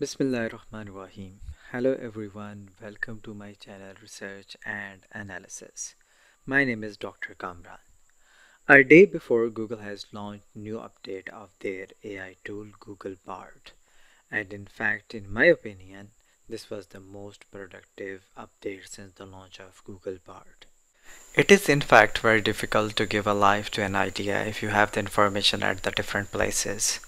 Bismillahirrahmanirrahim. Hello everyone, welcome to my channel Research and Analysis. My name is Dr. Kamran. A day before, Google has launched new update of their AI tool Google Bard. And in fact, in my opinion, this was the most productive update since the launch of Google Bard. It is in fact very difficult to give a life to an idea if you have the information at the different places.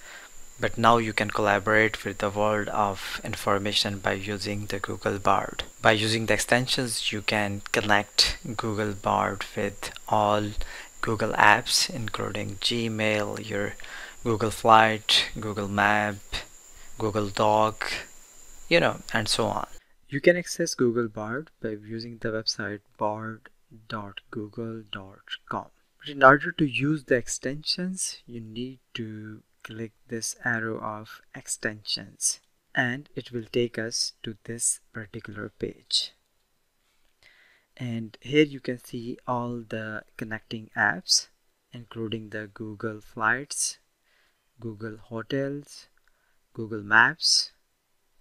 But now you can collaborate with the world of information by using the Google Bard. By using the extensions, you can connect Google Bard with all Google apps, including Gmail, your Google Flight, Google Map, Google Doc, and so on. You can access Google Bard by using the website bard.google.com. But in order to use the extensions, you need to click this arrow of extensions and it will take us to this particular page, and here you can see all the connecting apps, including the Google Flights, Google Hotels, Google Maps,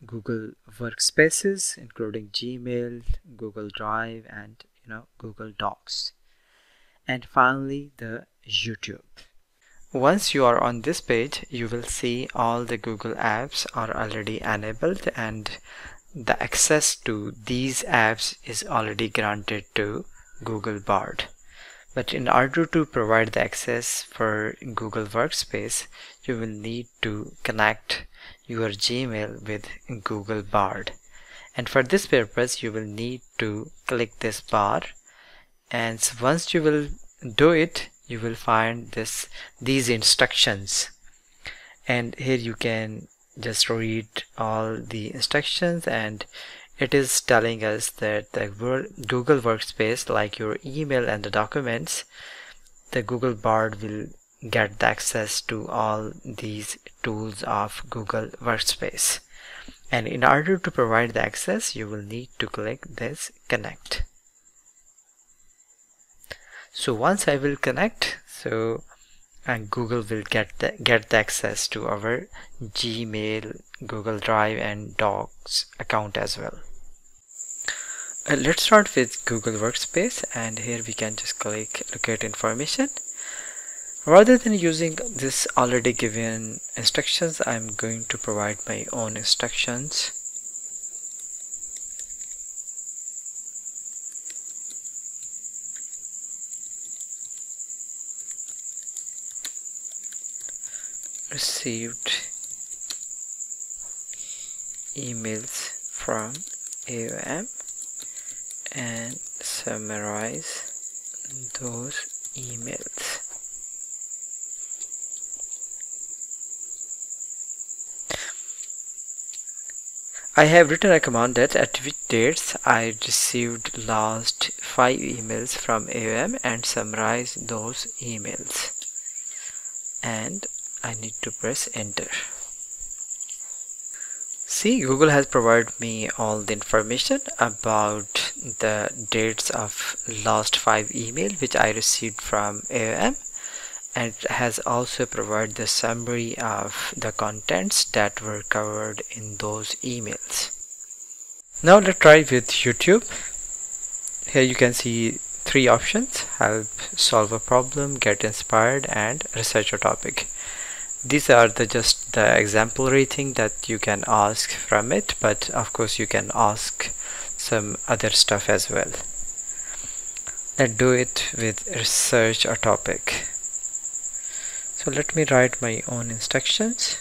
Google Workspaces, including Gmail, Google Drive, and Google Docs, and finally the YouTube. Once you are on this page, you will see all the Google apps are already enabled and the access to these apps is already granted to Google Bard. But in order to provide the access for Google Workspace, you will need to connect your Gmail with Google Bard. And for this purpose, you will need to click this bar, and once you will do it, you will find these instructions, and here you can just read all the instructions, and it is telling us that the Google Workspace, like your email and the documents, the Google Bard will get the access to all these tools of Google Workspace. And in order to provide the access, you will need to click this connect. So once I will connect, and Google will get the access to our Gmail, Google Drive, and Docs account as well. Let's start with Google Workspace, and here we can just click locate information. Rather than using this already given instructions, I'm going to provide my own instructions. Received emails from AOM and summarize those emails. I have written a command that at which dates I received last 5 emails from AOM and summarize those emails, and I need to press enter. See, Google has provided me all the information about the dates of last 5 emails which I received from AOM, and has also provided the summary of the contents that were covered in those emails. Now let's try with YouTube. Here you can see 3 options: help, solve a problem, get inspired, and research a topic. These are just the exemplary thing that you can ask from it, but of course you can ask some other stuff as well. Let's do it with research a topic. So let me write my own instructions.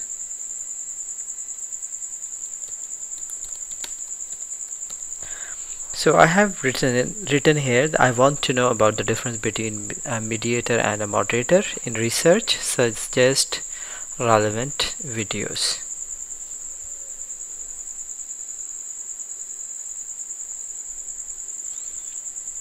So I have written here, I want to know about the difference between a mediator and a moderator in research, suggest relevant videos.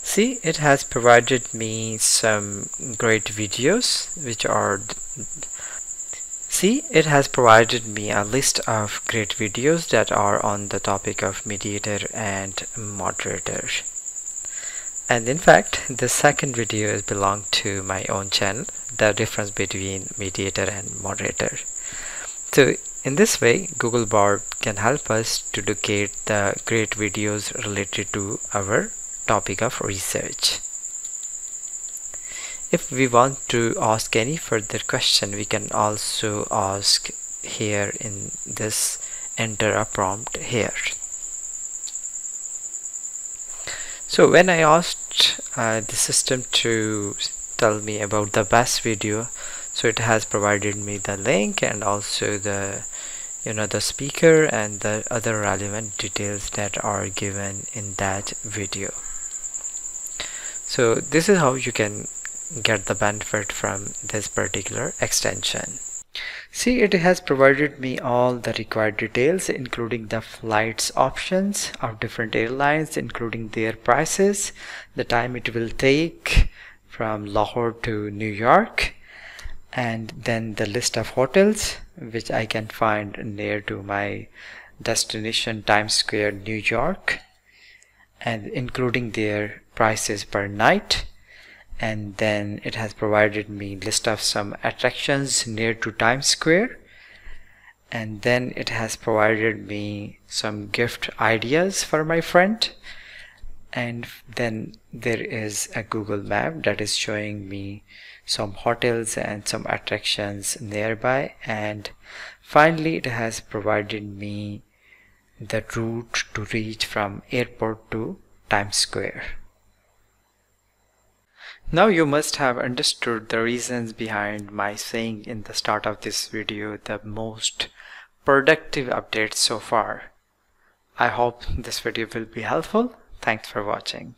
See, it has provided me some great videos which are... See, it has provided me a list of great videos that are on the topic of mediator and moderator. And in fact, the second video is belong to my own channel, the difference between mediator and moderator. So In this way, Google Bard can help us to create videos related to our topic of research. If we want to ask any further question, we can also ask here in this, enter a prompt here. So when I asked the system to tell me about the best video, so it has provided me the link and also the the speaker and the other relevant details that are given in that video. So this is how you can get the benefit from this particular extension. See, it has provided me all the required details, including the flights options of different airlines, including their prices, the time it will take from Lahore to New York, and then the list of hotels which I can find near to my destination, Times Square, New York, and including their prices per night. And then it has provided me list of some attractions near to Times Square, and then it has provided me some gift ideas for my friend, and then there is a Google map that is showing me some hotels and some attractions nearby, and finally it has provided me the route to reach from airport to Times Square. Now you must have understood the reasons behind my saying in the start of this video the most productive updates so far. I hope this video will be helpful. Thanks for watching.